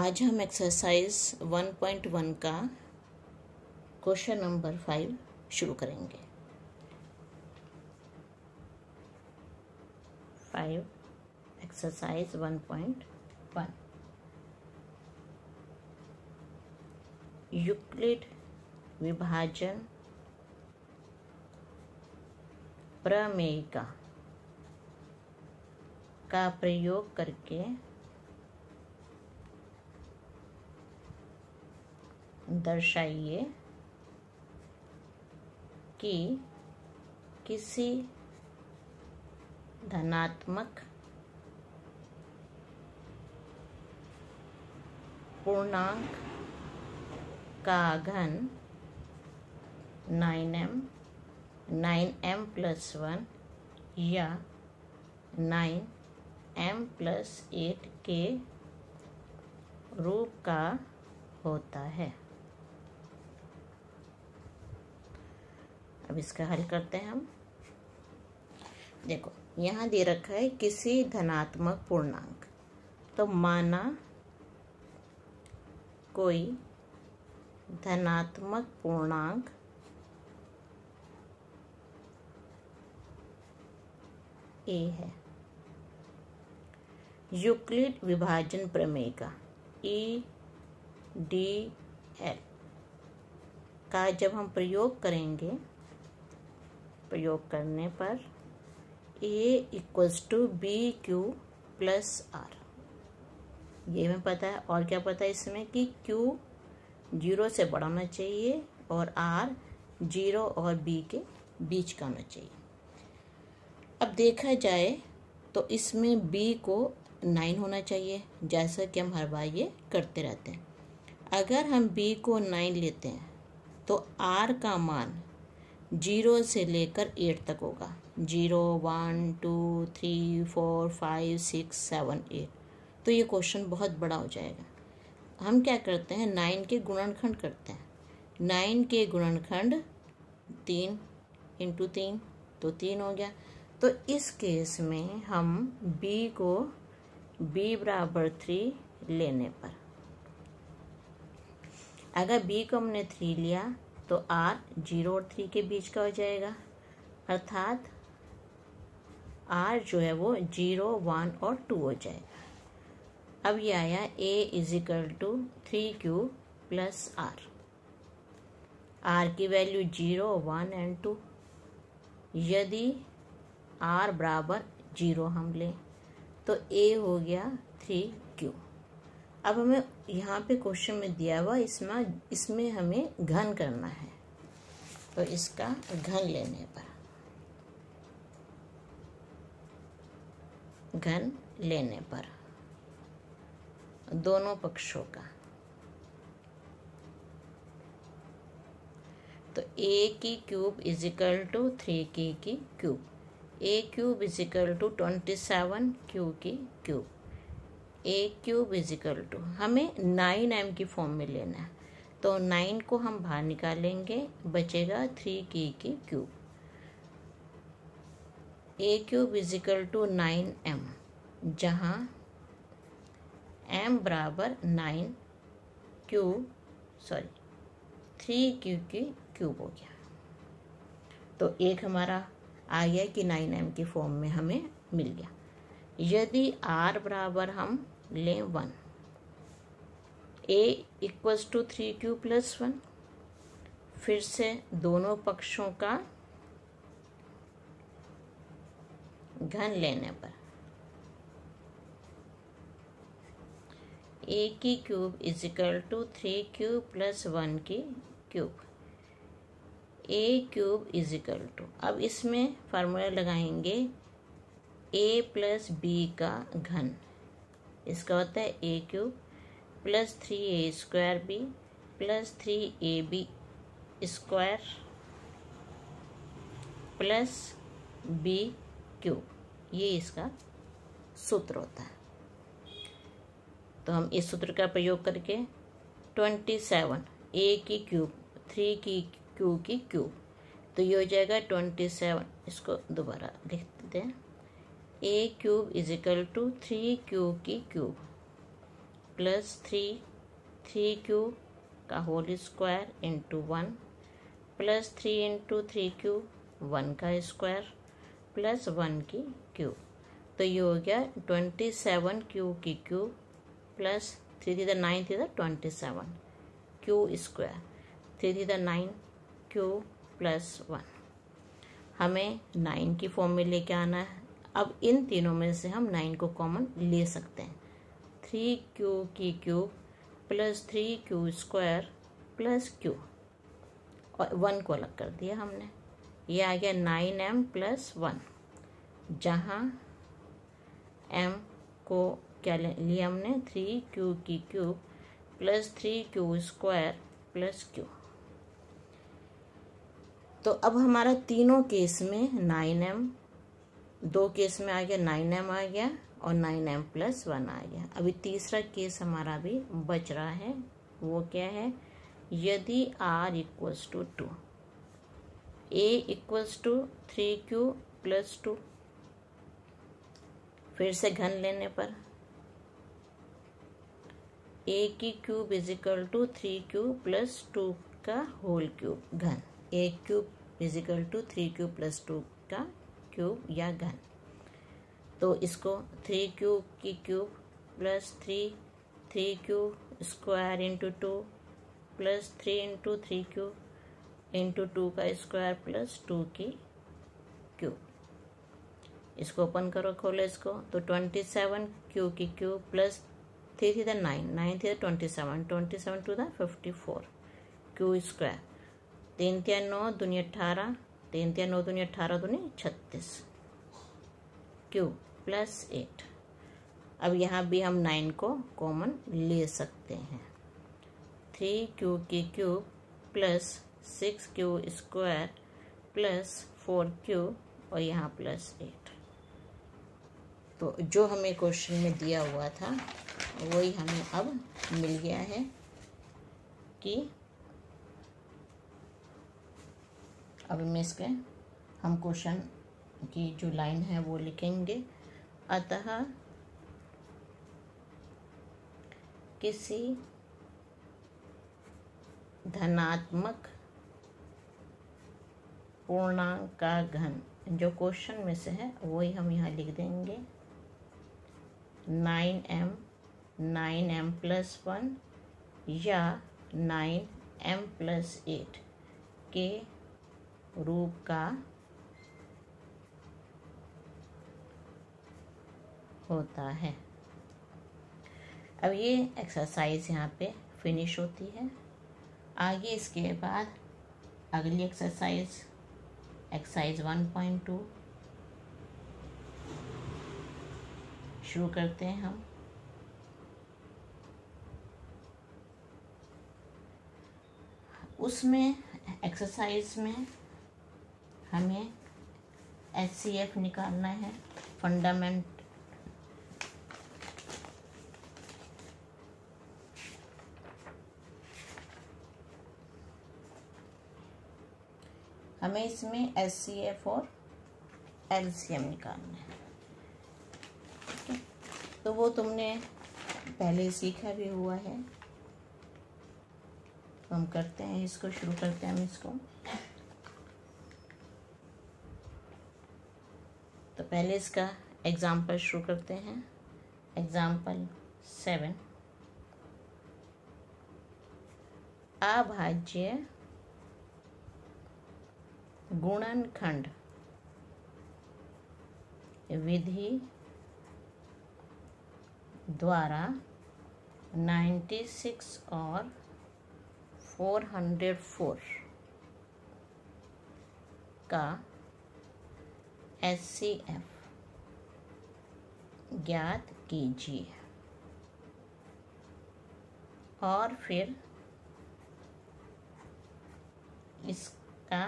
आज हम एक्सरसाइज 1.1 का क्वेश्चन नंबर 5 शुरू करेंगे। 5 एक्सरसाइज 1.1 यूक्लिड विभाजन प्रमेय का प्रयोग करके दर्शाइए कि किसी धनात्मक पूर्णांक का घन 9m + 1 या 9m + 8 के रूप का होता है। अब इसका हल करते हैं हम। देखो, यहाँ दे रखा है किसी धनात्मक पूर्णांक, तो माना कोई धनात्मक पूर्णांक ए है। यूक्लिड विभाजन प्रमेय का EDL का जब हम प्रयोग करेंगे, प्रयोग करने पर A = BQ + R, ये हमें पता है। और क्या पता है इसमें कि Q 0 से बड़ा होना चाहिए और R 0 और B के बीच का होना चाहिए। अब देखा जाए तो इसमें B को 9 होना चाहिए, जैसा कि हम हर बार ये करते रहते हैं। अगर हम B को 9 लेते हैं तो R का मान 0 से लेकर 8 तक होगा। 0, 1, 2, 3, 4, 5, 6, 7, 8, तो ये क्वेश्चन बहुत बड़ा हो जाएगा। हम क्या करते हैं, 9 के गुणनखंड करते हैं। 9 के गुणनखंड 3 × 3, तो 3 हो गया। तो इस केस में हम b को b = 3 लेने पर, अगर b को हमने 3 लिया तो R 0 और 3 के बीच का हो जाएगा, अर्थात R जो है वो 0, 1 और 2 हो जाएगा। अब ये आया A = 3Q + R। R की वैल्यू 0, 1 एंड 2। यदि R = 0 हम लें तो A हो गया 3Q। अब हमें यहाँ पे क्वेश्चन में दिया हुआ इसमें हमें घन करना है, तो इसका घन लेने पर दोनों पक्षों का, तो A ³ = 3Q, A ³ = 27Q। A ³ हमें 9m की फॉर्म में लेना है, तो 9 को हम बाहर निकालेंगे, बचेगा 3Q। A ³ = 9m, जहाँ m = 3Q³ हो गया। तो एक हमारा आ गया कि 9m की फॉर्म में हमें मिल गया। यदि R = हम लें 1, A = 3Q + 1, फिर से दोनों पक्षों का घन लेने पर A ³ = 3Q + 1 क्यूब। A ³, अब इसमें फार्मूला लगाएंगे A + B का घन, इसका होता है A³ + 3AB + 3AB²+ BQ, ये इसका सूत्र होता है। तो हम इस सूत्र का प्रयोग करके 27 A ³ + 3Q ³, तो ये हो जाएगा 27। इसको दोबारा लिख देते हैं। A ³ = 3Q प्लस 3 3q का whole square into 1 plus 3 into 3q 1 का स्क्वायर प्लस 1 की q। तो ये हो गया 27q की q प्लस 3 थीटा 9 थीटा 27 q स्क्वायर 3 थीटा 9 q प्लस 1। हमें 9 की फॉर्म में लेके आना है। अब इन तीनों में से हम 9 को कॉमन ले सकते हैं। 3q की q plus 3q square plus q और 1 को अलग कर दिया हमने। ये आ गया 9m प्लस 1, जहाँ m को क्या लिया हमने 3q की q plus 3q square plus q। तो अब हमारा तीनों केस में 9m, दो केस में आ गया 9m आ गया और 9m प्लस 1 आ गया। अभी तीसरा केस हमारा भी बच रहा है, वो क्या है? यदि r equals to 2, a equals to 3q plus 2, फिर से घन लेने पर a की cube is equal to 3q plus 2 का होल क्यूब घन, A cube is equal to 3q plus 2 का क्यूब या घन। तो इसको 3q की cube plus 3 3q square into 2 plus 3 into 3q into 2 का स्क्वायर प्लस 2 की क्यूब। इसको ओपन करो, खोलो इसको। तो 27q की क्यूब प्लस 3 थीटा 9 9 थीटा 27 27 टू द 54 q स्क्वायर 3 तिया 9 दूनी 18 3 तिया 9 दूनी 18 दूनी 36 क्यू प्लस 8। अब यहाँ भी हम 9 को कॉमन ले सकते हैं। 3q की cube plus 6q square plus 4q और यहाँ प्लस 8। तो जो हमें क्वेश्चन में दिया हुआ था वही हमें अब मिल गया है कि अब में इसके हम क्वेश्चन की जो लाइन है वो लिखेंगे। अतः किसी धनात्मक पूर्णांक का घन, जो क्वेश्चन में से है वही हम यहाँ लिख देंगे। 9m प्लस 1 या 9m प्लस 8 के रूप का होता है। अब ये एक्सरसाइज यहाँ पे फिनिश होती है। आगे इसके बाद अगली एक्सरसाइज 1.2 शुरू करते हैं हम। उसमें एक्सरसाइज में हमें HCF निकालना है, हमें इसमें HCF और LCM निकालना है। ठीक है, तो वो तुमने पहले सीखा भी हुआ है। तो हम करते हैं इसको, शुरू करते हैं हम इसको। तो पहले इसका एग्जाम्पल शुरू करते हैं। एग्जाम्पल 7, अभाज्य गुणनखंड विधि द्वारा 96 और 404 का HCF ज्ञात कीजिए और फिर इसका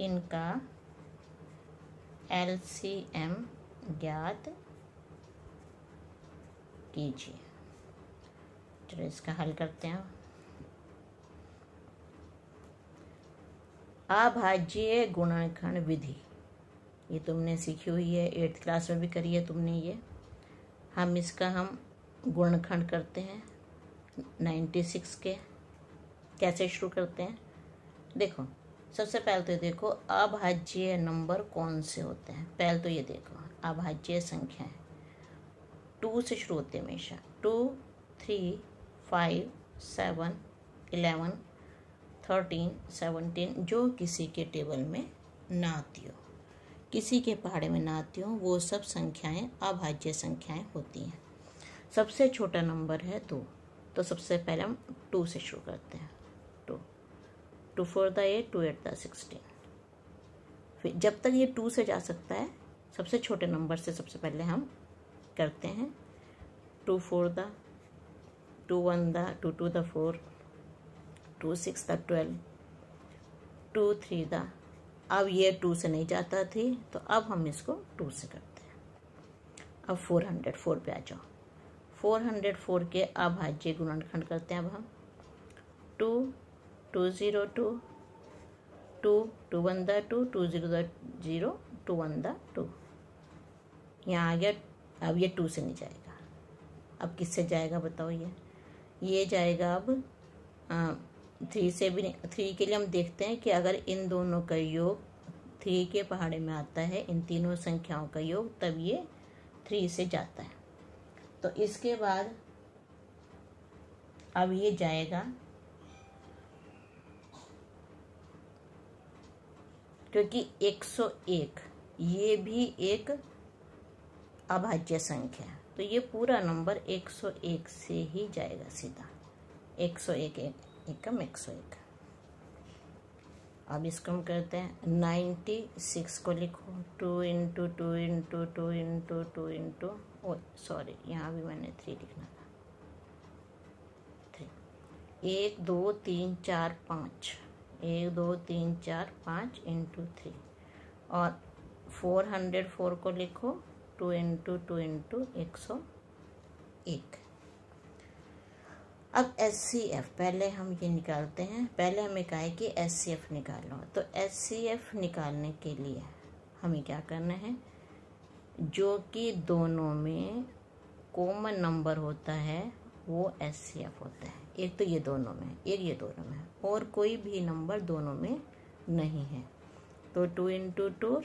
इनका LCM ज्ञात कीजिए। चलो इसका हल करते हैं। अभाज्य गुणनखंड विधि, ये तुमने सीखी हुई है, 8th क्लास में भी करी है तुमने ये। हम इसका हम गुणनखंड करते हैं 96 के। कैसे शुरू करते हैं देखो, सबसे पहले तो देखो अभाज्य नंबर कौन से होते हैं। पहले तो ये देखो अभाज्य संख्याएं 2 से शुरू होती है हमेशा, 2, 3, 5, 7, 11, 13, 17 जो किसी के टेबल में ना आती हो, किसी के पहाड़े में ना आती हो, वो सब संख्याएं अभाज्य संख्याएं होती हैं। सबसे छोटा नंबर है 2, तो सबसे पहले हम 2 से शुरू करते हैं। 2, 2 4 * 8, 2 8 * 16। फिर जब तक ये 2 से जा सकता है सबसे छोटे नंबर से सबसे पहले हम करते हैं। 2 4 * 2 1 * 2 2 * 4 2 6 * 12 2 3 * अब ये 2 से नहीं जाता थी तो अब हम इसको 2 से करते हैं। अब 404 पे आ जाओ, 404 के अभाज्य गुणनखंड करते हैं। अब हम 2 2 0 2 2 2 1 2 2 0 0 2 1 2 यहाँ आ गया। अब ये 2 से नहीं जाएगा, अब किससे जाएगा बताओ? ये जाएगा अब 3 से भी नहीं। 3 के लिए हम देखते हैं कि अगर इन दोनों का योग 3 के पहाड़े में आता है, इन तीनों संख्याओं का योग, तब ये 3 से जाता है। तो इसके बाद अब ये जाएगा, क्योंकि 101 ये भी एक अभाज्य संख्या है, तो ये पूरा नंबर 101 से ही जाएगा सीधा। 101 एकम 101। अब इसको हम करते हैं 96 को लिखो 2 × 2 × 2 × 2 × 2 × ओ सॉरी, यहाँ भी मैंने 3 लिखना था। 3 1 2 3 4 5 1 2 3 4 5 × 3 और 404 को लिखो 2 × 2 × 101। अब HCF पहले हम ये निकालते हैं। पहले हमें कहा है कि HCF निकालो, तो HCF निकालने के लिए हमें क्या करना है, जो कि दोनों में कॉमन नंबर होता है वो HCF होता है। एक तो ये दोनों में, एक ये दोनों में, और कोई भी नंबर दोनों में नहीं है। तो 2 × 2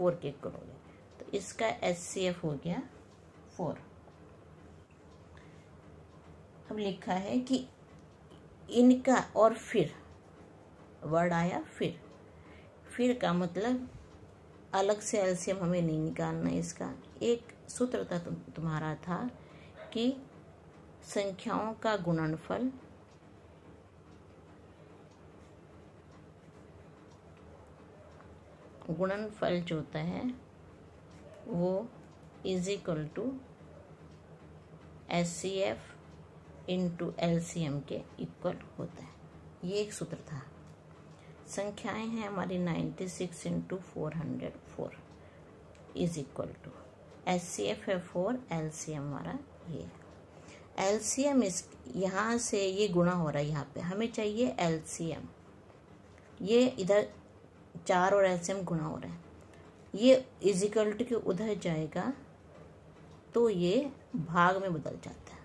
4 के करोगे तो इसका HCF हो गया 4। अब लिखा है कि इनका और फिर वर्ड आया फिर का मतलब अलग से LCM हमें नहीं निकालना। इसका एक सूत्र था तुम्हारा था कि संख्याओं का गुणनफल जो होता है वो = HCF × LCM के इक्वल होता है। ये एक सूत्र था। संख्याएं हैं हमारी 96 × 404 = HCF है 4, LCM हमारा ये। LCM इस यहाँ से ये गुणा हो रहा है, यहाँ पे हमें चाहिए LCM। ये इधर 4 और LCM गुणा हो रहा है, ये = के उधर जाएगा तो ये भाग में बदल जाता है।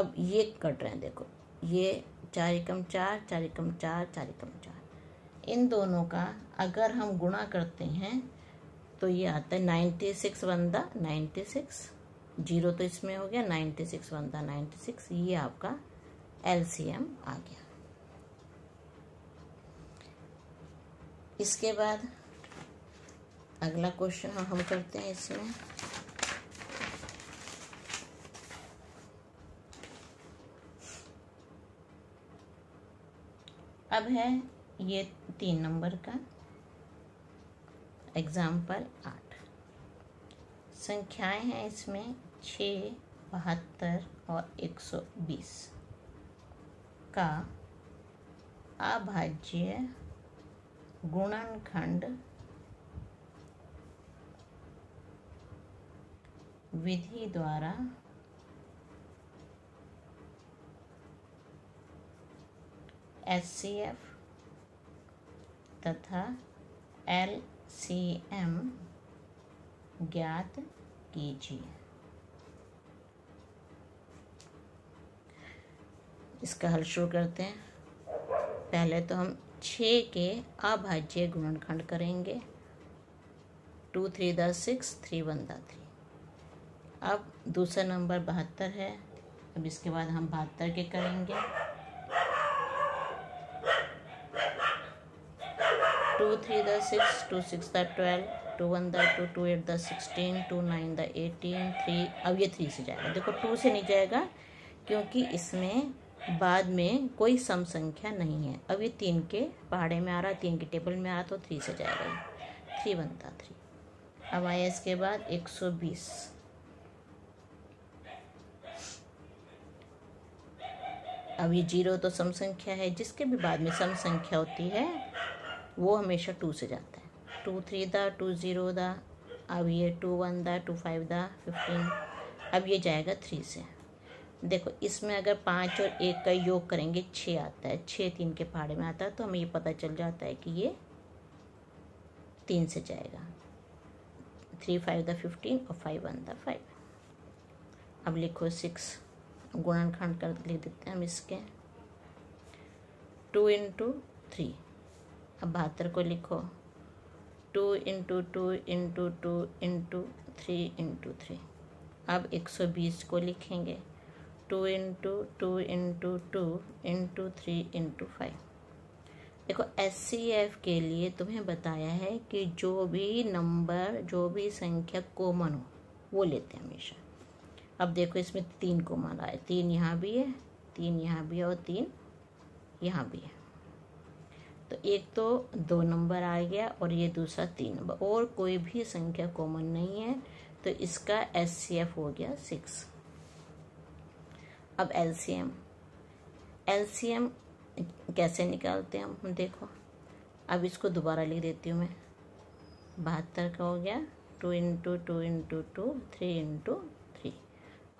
अब ये कट रहे हैं देखो, ये 4 एकम 4, 4 एकम 4, 4 एकम 4 इन दोनों का अगर हम गुणा करते हैं तो ये आता है 96 × 96 0 तो इसमें हो गया, 96 × 96 ये आपका LCM आ गया। इसके बाद अगला क्वेश्चन हम करते हैं इसमें। अब है ये 3 नंबर का एग्जाम्पल 8। संख्याएं हैं इसमें 6, 72 और 120 का अभाज्य गुणनखंड विधि द्वारा HCF तथा LCM ज्ञात कीजिए। इसका हल शुरू करते हैं। पहले तो हम 6 के अभाज्य गुणनखंड करेंगे। 2 3 दा 6, 3 1 दा 3। अब दूसरा नंबर 72 है। अब इसके बाद हम 72 के करेंगे। 2 3 दा 6, 2 6 दा 12, 2 1 दा 2, 2 8 दा 16, 2 9 दा 18, 3। अब ये 3 से जाएगा, देखो 2 से नहीं जाएगा क्योंकि इसमें बाद में कोई सम संख्या नहीं है। अब ये 3 के पहाड़े में आ रहा, 3 के टेबल में आ रहा, तो 3 से जाएगा, 3 1 दा 3। अब आया इसके बाद 120। अब ये 0 तो सम संख्या है, जिसके भी बाद में सम संख्या होती है वो हमेशा 2 से जाता है। 2 3 दा 2 0 दा। अब ये 2 1 दा 2 5 दा 15। अब ये जाएगा 3 से। देखो इसमें अगर 5 और 1 का योग करेंगे 6 आता है, 6 3 के पहाड़े में आता है, तो हमें ये पता चल जाता है कि ये 3 से जाएगा। 3 5 दा 15 और 5 1 दा 5। अब लिखो 6 गुणनखंड कर लिख देते हैं हम इसके। 2 × 3। अब 72 को लिखो। 2 × 2 × 2 × 3 × 3। अब 120 को लिखेंगे। 2 × 2 × 2 × 3 × 5। देखो HCF के लिए तुम्हें बताया है कि जो भी नंबर, जो भी संख्या कॉमन हो वो लेते हैं हमेशा। अब देखो इसमें 3 कॉमन आए, 3 यहाँ भी है, 3 यहाँ भी है और 3 यहाँ भी है। तो एक तो 2 नंबर आ गया और ये दूसरा 3 नंबर, और कोई भी संख्या कॉमन नहीं है, तो इसका HCF हो गया 6। अब LCM कैसे निकालते हैं हम देखो। अब इसको दोबारा लिख देती हूँ मैं। 72 का हो गया 2 × 2 × 2 3 × 3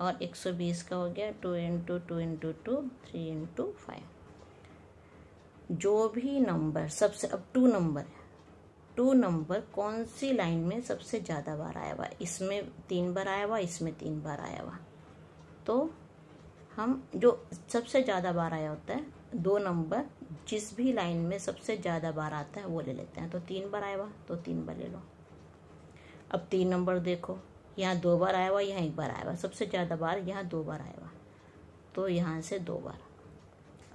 और 120 का हो गया 2 × 2 × 2 3 × 5। जो भी नंबर सबसे, अब 2 नंबर है, 2 नंबर कौन सी लाइन में सबसे ज़्यादा बार आया हुआ, इसमें 3 बार आया हुआ, इसमें 3 बार आया हुआ, तो हम जो सबसे ज़्यादा बार आया होता है 2 नंबर जिस भी लाइन में सबसे ज़्यादा बार आता है वो ले लेते हैं। तो 3 बार आया हुआ तो 3 बार ले लो। अब 3 नंबर देखो, यहाँ 2 बार आया हुआ, यहाँ 1 बार आया हुआ, सबसे ज़्यादा बार यहाँ 2 बार आया हुआ, तो यहाँ से 2 बार।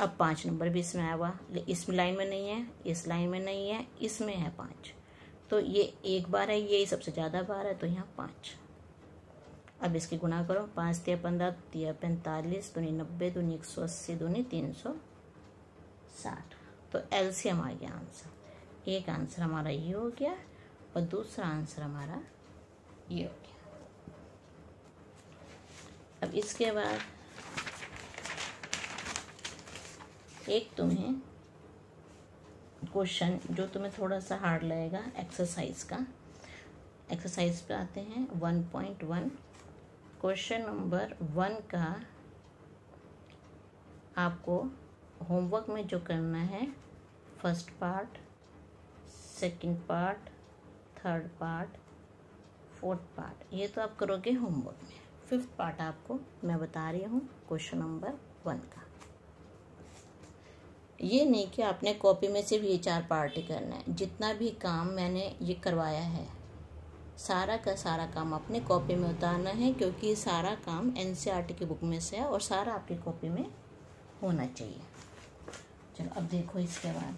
अब 5 नंबर भी इसमें आया हुआ, इस लाइन में नहीं है, इस लाइन में नहीं है, इसमें है 5, तो ये 1 बार है, ये सबसे ज़्यादा बार है, तो यहाँ 5। अब इसकी गुणा करो। 5 3 15 3 45 2 9 2 180 2 360। तो LCM आ गया आंसर। एक आंसर हमारा ये हो गया और दूसरा आंसर हमारा ये हो गया। अब इसके बाद एक तुम्हें क्वेश्चन जो तुम्हें थोड़ा सा हार्ड लगेगा, एक्सरसाइज का। एक्सरसाइज पे आते हैं। 1.1 क्वेश्चन नंबर 1 का आपको होमवर्क में जो करना है, first part, second part, third part, fourth part, ये तो आप करोगे होमवर्क में। फिफ्थ पार्ट आपको मैं बता रही हूँ क्वेश्चन नंबर 1 का। ये नहीं कि आपने कॉपी में सिर्फ ये 4 पार्ट ही करना है। जितना भी काम मैंने ये करवाया है सारा का सारा काम आपने कॉपी में उतारना है, क्योंकि सारा काम NCERT की बुक में से है और सारा आपकी कॉपी में होना चाहिए। चलो अब देखो इसके बाद।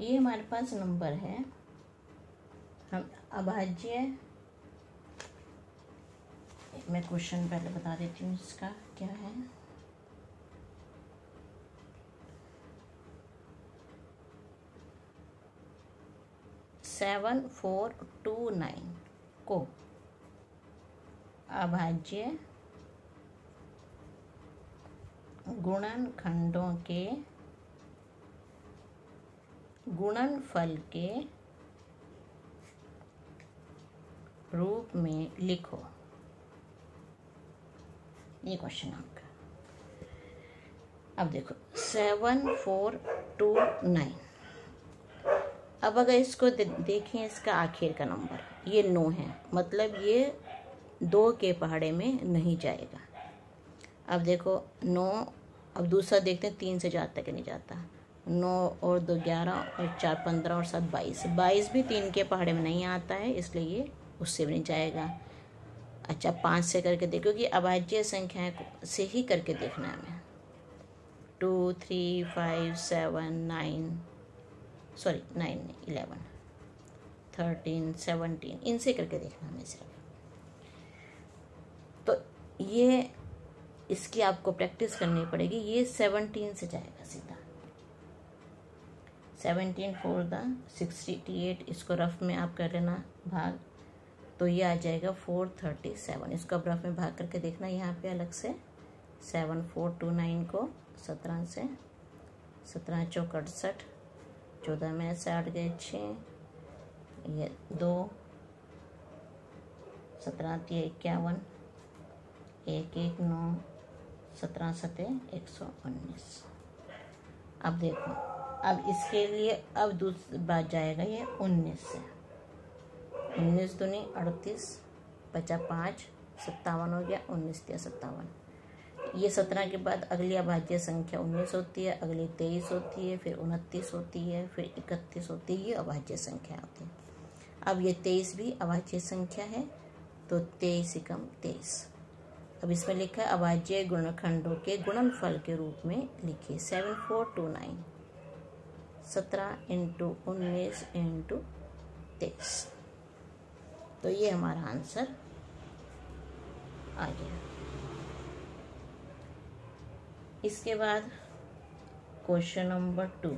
ये हमारे पास नंबर है, हम अभाज्य, मैं क्वेश्चन पहले बता देती हूँ इसका क्या है। सेवन फोर टू नाइन को अभाज्य गुणनखंडों के गुणनफल के रूप में लिखो। ये क्वेश्चन आपका। अब देखो 7 4 2 9, अब अगर इसको देखें, इसका आखिर का नंबर ये 9 है, मतलब ये 2 के पहाड़े में नहीं जाएगा। अब देखो 9, अब दूसरा देखते हैं 3 से जाता कि नहीं जाता। 9 और 2 11 और 4 15 और 7 22, 22 भी 3 के पहाड़े में नहीं आता है, इसलिए ये उससे भी नहीं जाएगा। अच्छा 5 से करके देखो कि अभाज्य संख्याएँ से ही करके देखना है हमें। 2 3 5 7 9 11 13 17, इनसे करके देखना हमें सिर्फ। तो ये इसकी आपको प्रैक्टिस करनी पड़ेगी। ये 17 से जाएगा सीधा। 17 4 द 68, इसको रफ में आप कर लेना भाग, तो ये आ जाएगा 437। इसको अब रफ में भाग करके देखना यहाँ पे अलग से। 7429 को 17 से, 17 चौक 68, 14 में 60 गए 6, ये 2, 17 3 51, 1 1 9, 17 7 119। अब देखो, अब इसके लिए अब दूसरी बात जाएगा ये 19 से। 19 दूनी 38, 55 57 हो गया, 19 3 57। ये 17 के बाद अगली अभाज्य संख्या 19 होती है, अगली 23 होती है, फिर 29 होती है, फिर 31 होती है। ये अभाज्य संख्या होती है। अब ये 23 भी अभाज्य संख्या है, तो 23 से कम 23। अब इसमें लिखा है अभाज्य गुणखंडों के गुणनफल के रूप में लिखिए। 7429, 17 × 19 × 23, तो ये हमारा आंसर आ गया। इसके बाद क्वेश्चन नंबर 2,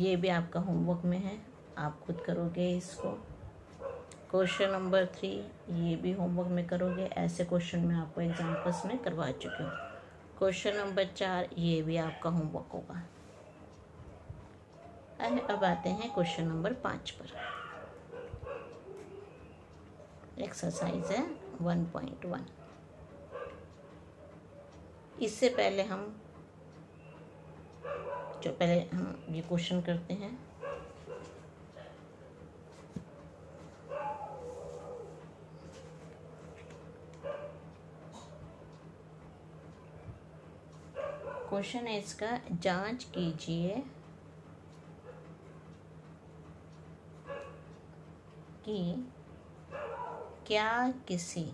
ये भी आपका होमवर्क में है, आप खुद करोगे इसको। क्वेश्चन नंबर 3 ये भी होमवर्क में करोगे, ऐसे क्वेश्चन मैं आपको एग्जाम्पल्स में करवा चुकी हूँ। क्वेश्चन नंबर 4 ये भी आपका होमवर्क होगा। अरे अब आते हैं क्वेश्चन नंबर 5 पर। एक्सरसाइज है 1.1। इससे पहले हम ये क्वेश्चन करते हैं। क्वेश्चन है इसका, जांच कीजिए कि क्या किसी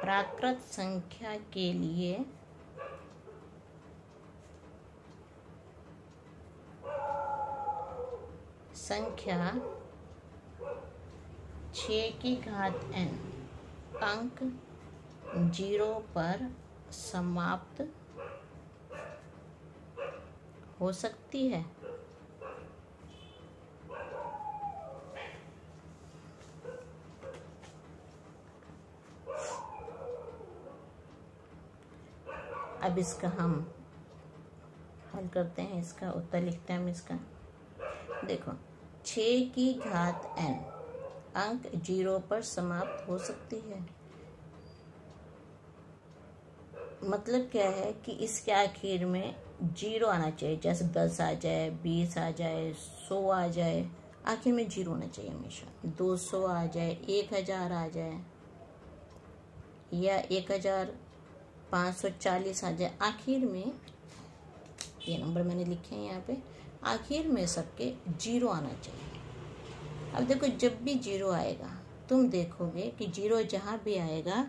प्राकृत संख्या के लिए संख्या 6 की घात n अंक 0 पर समाप्त हो सकती है। अब इसका हम हल करते हैं, इसका उत्तर लिखते हैं हम। इसका देखो, 6 की घात n अंक 0 पर समाप्त हो सकती है, मतलब क्या है कि इसके आखिर में 0 आना चाहिए। जैसे 10 आ जाए, 20 आ जाए, 100 आ जाए, आखिर में 0 होना चाहिए हमेशा। 200 आ जाए, 1000 आ जाए, या 1540 आ जाए, आखिर में ये नंबर मैंने लिखे हैं यहाँ पे, आखिर में सबके 0 आना चाहिए। अब देखो, जब भी 0 आएगा तुम देखोगे कि 0 जहाँ भी आएगा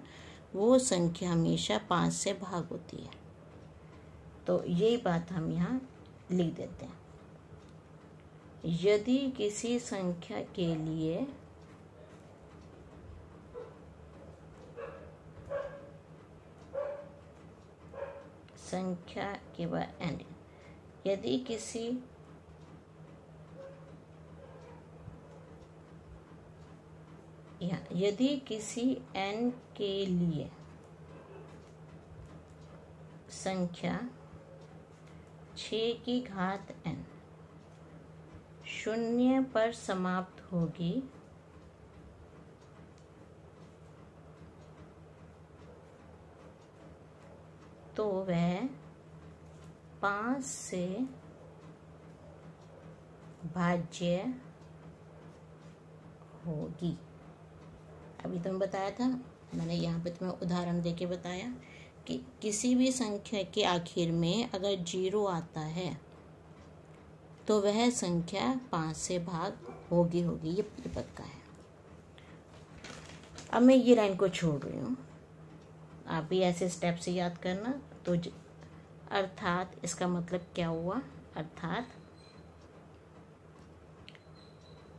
वो संख्या हमेशा 5 से भाग होती है। तो यही बात हम यहाँ लिख देते हैं। यदि किसी संख्या के लिए संख्या के बाद एंड, यदि किसी n के लिए संख्या 6 की घात n 0 पर समाप्त होगी, तो वह 5 से भाज्य होगी। अभी तो मैं बताया था, मैंने यहाँ पे तुम्हें उदाहरण देके बताया कि किसी भी संख्या के आखिर में अगर 0 आता है तो वह संख्या 5 से भाग होगी, ये पक्का है। अब मैं ये लाइन को छोड़ रही हूँ, आप भी ऐसे स्टेप से याद करना। तो अर्थात इसका मतलब क्या हुआ, अर्थात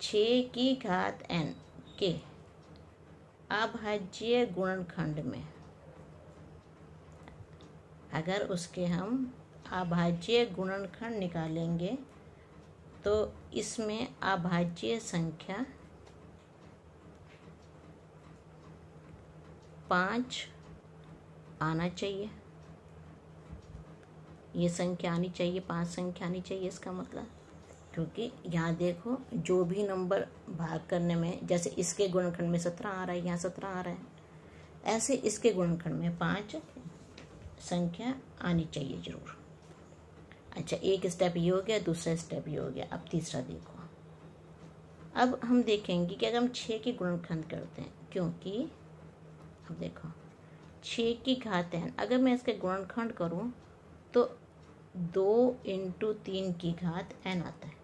6 की घात n के अभाज्य गुणनखंड में अगर उसके हम अभाज्य गुणनखंड निकालेंगे तो इसमें अभाज्य संख्या 5 आना चाहिए, ये संख्या आनी चाहिए, 5 संख्या आनी चाहिए। इसका मतलब क्योंकि यहाँ देखो जो भी नंबर भाग करने में, जैसे इसके गुणनखंड में 17 आ रहा है, यहाँ 17 आ रहा है, ऐसे इसके गुणनखंड में 5 संख्या आनी चाहिए जरूर। अच्छा, एक स्टेप ये हो गया, दूसरा स्टेप ये हो गया। अब तीसरा देखो, अब हम देखेंगे कि अगर हम 6 के गुणनखंड करते हैं, क्योंकि अब देखो 6 की घात n, अगर मैं इसके गुणनखंड करूं तो 2 × 3 की घात n आता है,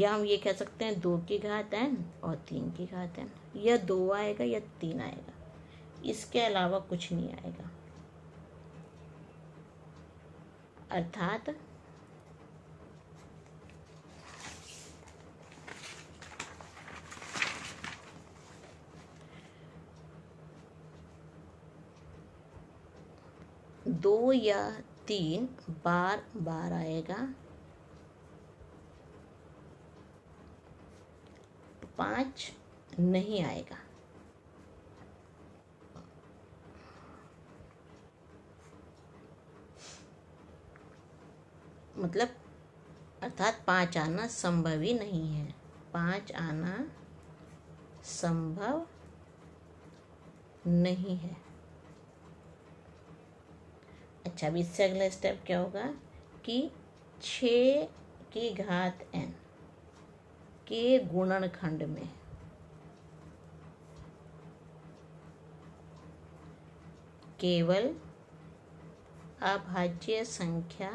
या हम ये कह सकते हैं 2 की घात n और 3 की घात n, या 2 आएगा या 3 आएगा, इसके अलावा कुछ नहीं आएगा। अर्थात दो या 3 बार बार आएगा, 5 नहीं आएगा। मतलब अर्थात 5 आना संभव ही नहीं है, 5 आना संभव नहीं है। अच्छा, अब इससे अगला स्टेप क्या होगा कि 6 की घात n के गुणनखंड में केवल अभाज्य संख्या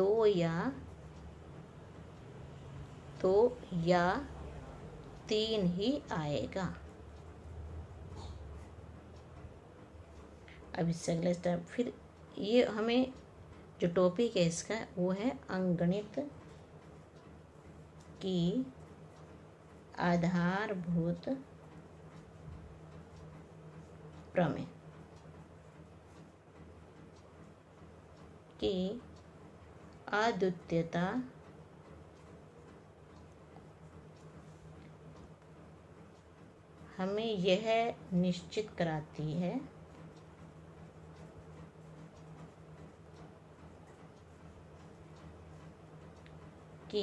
2 या 3 ही आएगा। अब इससे अगला स्टेप, फिर ये हमें जो टॉपिक है इसका वो है अंकगणित की आधारभूत प्रमेय की अद्वितीयता हमें यह निश्चित कराती है कि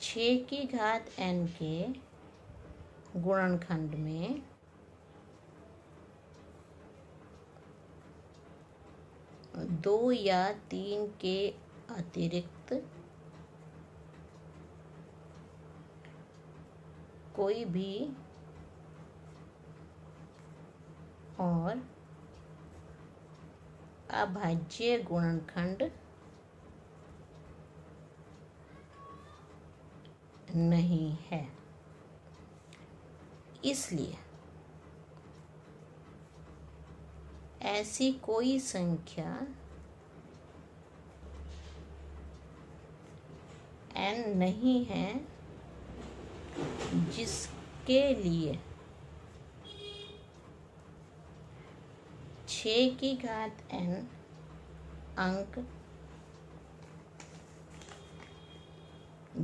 छः की घात n के गुणनखंड में दो या 3 के अतिरिक्त कोई भी और अभाज्य गुणनखंड नहीं है, इसलिए ऐसी कोई संख्या n नहीं है जिसके लिए 6 की घात n अंक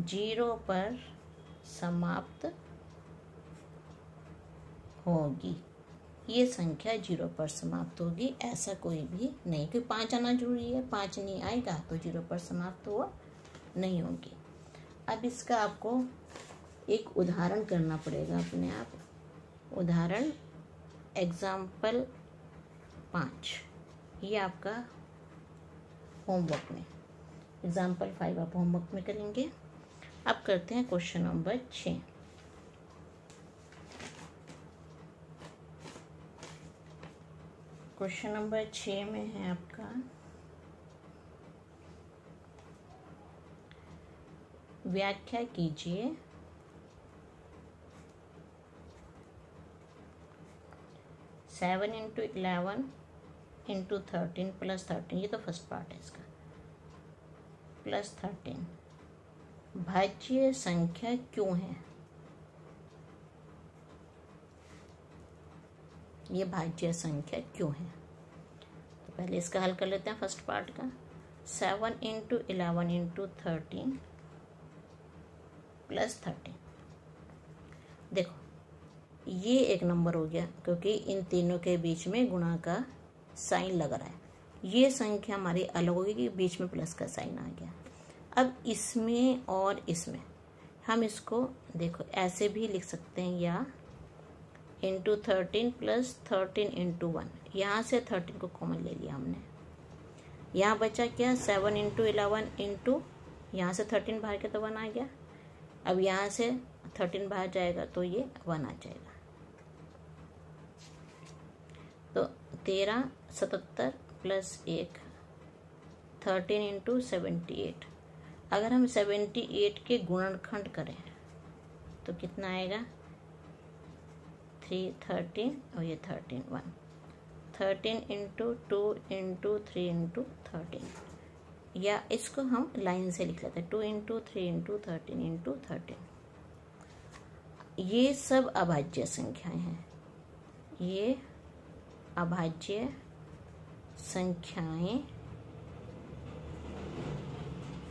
0 पर समाप्त होगी, ये संख्या 0 पर समाप्त होगी, ऐसा कोई भी नहीं, क्योंकि 5 आना जरूरी है, 5 नहीं आएगा तो 0 पर समाप्त हुआ नहीं होगी। अब इसका आपको एक उदाहरण करना पड़ेगा अपने आप। उदाहरण एग्जाम्पल 5, ये आपका होमवर्क में। एग्जाम्पल 5 आप होमवर्क में करेंगे। अब करते हैं क्वेश्चन नंबर 6। क्वेश्चन नंबर 6 में है आपका, व्याख्या कीजिए सेवन इंटू 11 इंटू 13 प्लस 13, ये तो फर्स्ट पार्ट है इसका, प्लस 13 भाज्य संख्या क्यों है। ये भाज्य संख्या क्यों है, तो पहले इसका हल कर लेते हैं फर्स्ट पार्ट का। 7 इंटू 11 इंटू 13 प्लस 13, देखो ये एक नंबर हो गया क्योंकि इन तीनों के बीच में गुणा का साइन लग रहा है। ये संख्या हमारी अलग होगी कि बीच में प्लस का साइन आ गया। अब इसमें और इसमें हम इसको देखो ऐसे भी लिख सकते हैं, या इंटू 13 प्लस 13 इंटू 1, यहाँ से 13 को कॉमन ले लिया हमने। यहाँ बचा क्या, 7 इंटू 11 इंटू, यहाँ से 13 बाहर के तो 1 आ गया। अब यहाँ से 13 बाहर जाएगा तो ये 1 आ जाएगा, तो 13 77 प्लस 1 13 इंटू 78। अगर हम 78 के गुणनखंड करें तो कितना आएगा, 3 13 और ये 13 1, 13 इंटू 2 इंटू 3 इंटू 13, या इसको हम लाइन से लिख लेते हैं, 2 इंटू 3 इंटू 13 इंटू 13। ये सब अभाज्य संख्याएं हैं, ये अभाज्य संख्याएं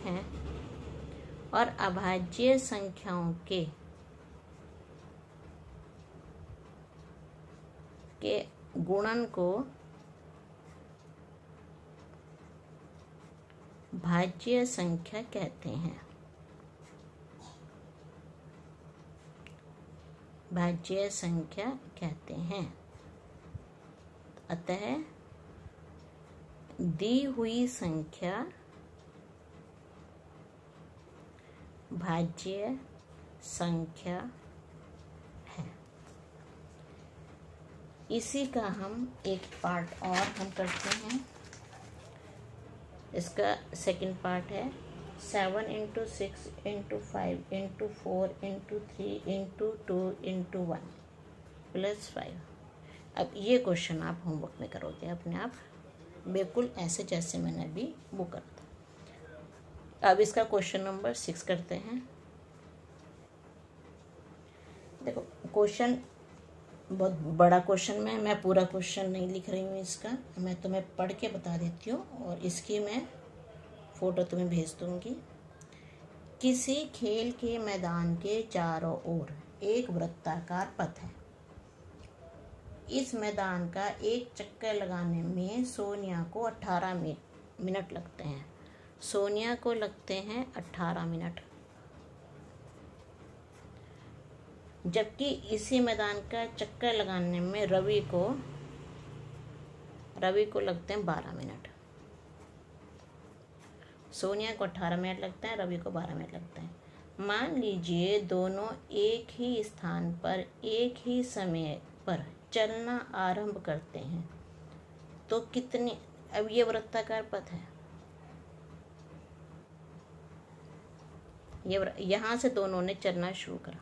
हैं, और अभाज्य संख्याओं के गुणन को भाज्य संख्या कहते हैं। भाज्य संख्या कहते हैं। अतः दी हुई संख्या भाज्य संख्या है। इसी का हम एक पार्ट और हम करते हैं। इसका सेकंड पार्ट है 7 into 6 into 5 into 4 into 3 into 2 into 1 plus 5। अब ये क्वेश्चन आप होमवर्क में करोगे अपने आप, बिल्कुल ऐसे जैसे मैंने अभी वो करा था। अब इसका क्वेश्चन नंबर 6 करते हैं। देखो क्वेश्चन बहुत बड़ा क्वेश्चन है, मैं पूरा क्वेश्चन नहीं लिख रही हूँ इसका, मैं तुम्हें पढ़ के बता देती हूँ और इसकी मैं फ़ोटो तुम्हें भेज दूँगी। किसी खेल के मैदान के चारों ओर एक वृत्ताकार पथ है। इस मैदान का एक चक्कर लगाने में सोनिया को 18 मिनट लगते हैं। सोनिया को लगते हैं 18 मिनट, जबकि इसी मैदान का चक्कर लगाने में रवि को लगते हैं 12 मिनट। सोनिया को 18 मिनट लगते हैं, रवि को 12 मिनट लगते हैं। मान लीजिए दोनों एक ही स्थान पर एक ही समय पर चलना आरंभ करते हैं तो कितने, अब ये वृत्ताकार पथ है, ये यहाँ से दोनों ने चलना शुरू करा।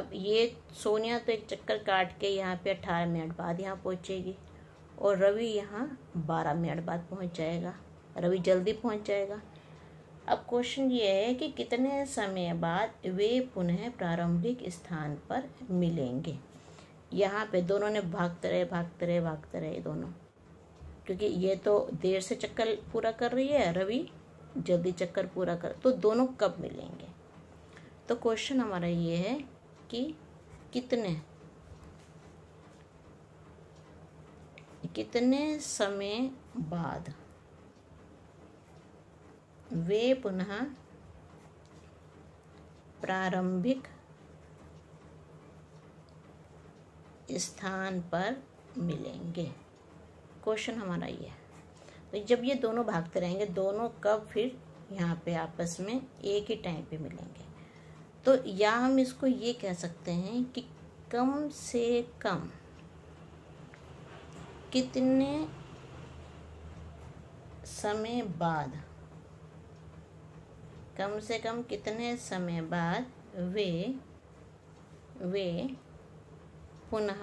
अब ये सोनिया तो एक चक्कर काट के यहाँ पे 18 मिनट बाद यहाँ पहुँचेगी और रवि यहाँ 12 मिनट बाद पहुँच जाएगा, रवि जल्दी पहुँच जाएगा। अब क्वेश्चन ये है कि कितने समय बाद वे पुनः प्रारंभिक स्थान पर मिलेंगे। यहाँ पे दोनों ने भागते रहे दोनों, क्योंकि ये तो देर से चक्कर पूरा कर रही है, रवि जल्दी चक्कर पूरा कर, तो दोनों कब मिलेंगे। तो क्वेश्चन हमारा ये है कि कितने समय बाद वे पुनः प्रारंभिक स्थान पर मिलेंगे। क्वेश्चन हमारा ये है। तो जब ये दोनों भागते रहेंगे, दोनों कब फिर यहाँ पे आपस में एक ही टाइम पे मिलेंगे। तो या हम इसको ये कह सकते हैं कि कम से कम कितने समय बाद, कम से कम कितने समय बाद वे पुनः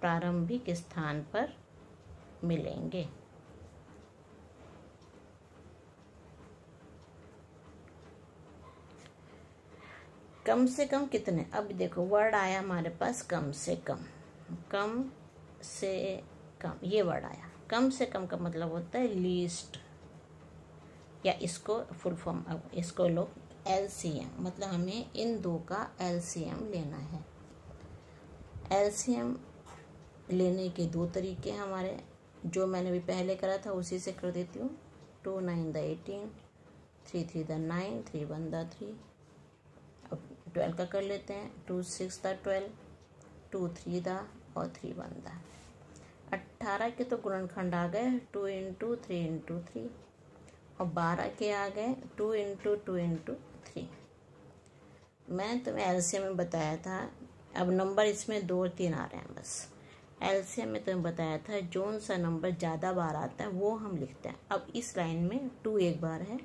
प्रारंभिक स्थान पर मिलेंगे। कम से कम कितने, अब देखो वर्ड आया हमारे पास कम से कम, कम से कम ये वर्ड आया। कम से कम का मतलब होता है लीस्ट, या इसको फुल फॉर्म, अब इसको लोग LCM, मतलब हमें इन दो का LCM लेना है। LCM लेने के दो तरीके हमारे, जो मैंने भी पहले करा था उसी से कर देती हूँ। 2 9 द 18, 3 3 द 9, 3 1 द 3। अब 12 का कर लेते हैं। 2 6 द 12, 2 3 द और 3 1 द। 18 के तो गुणनखंड आ गए 2 × 3 × 3, और 12 के आ गए 2 × 2 × 3। मैंने तुम्हें LCM में बताया था, अब नंबर इसमें 2 और 3 आ रहे हैं बस। LCM में तुम्हें बताया था जोन सा नंबर ज़्यादा बार आता है वो हम लिखते हैं। अब इस लाइन में 2 एक बार है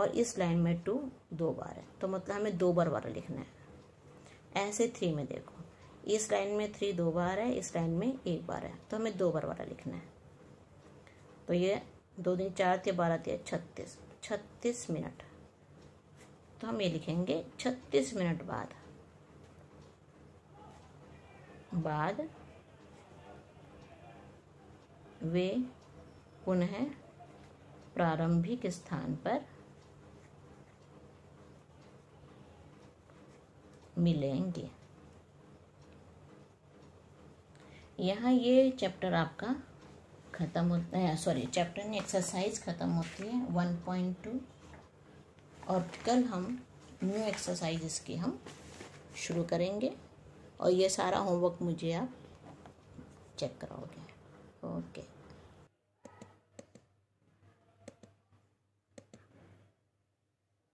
और इस लाइन में 2 2 बार है, तो मतलब हमें 2 बार लिखना है। ऐसे 3 में देखो, इस लाइन में 3 2 बार है, इस लाइन में 1 बार है, तो हमें 2 बार लिखना है। तो ये 2 दिन 4 थे 12 थे 36, 36 मिनट। तो हम ये लिखेंगे 36 मिनट बाद वे पुनः प्रारंभिक स्थान पर मिलेंगे। यहाँ ये चैप्टर आपका ख़त्म होता है, सॉरी चैप्टर में एक्सरसाइज ख़त्म होती है 1.2, और कल हम न्यू एक्सरसाइज की हम शुरू करेंगे। और ये सारा होमवर्क मुझे आप चेक कराओगे। ओके।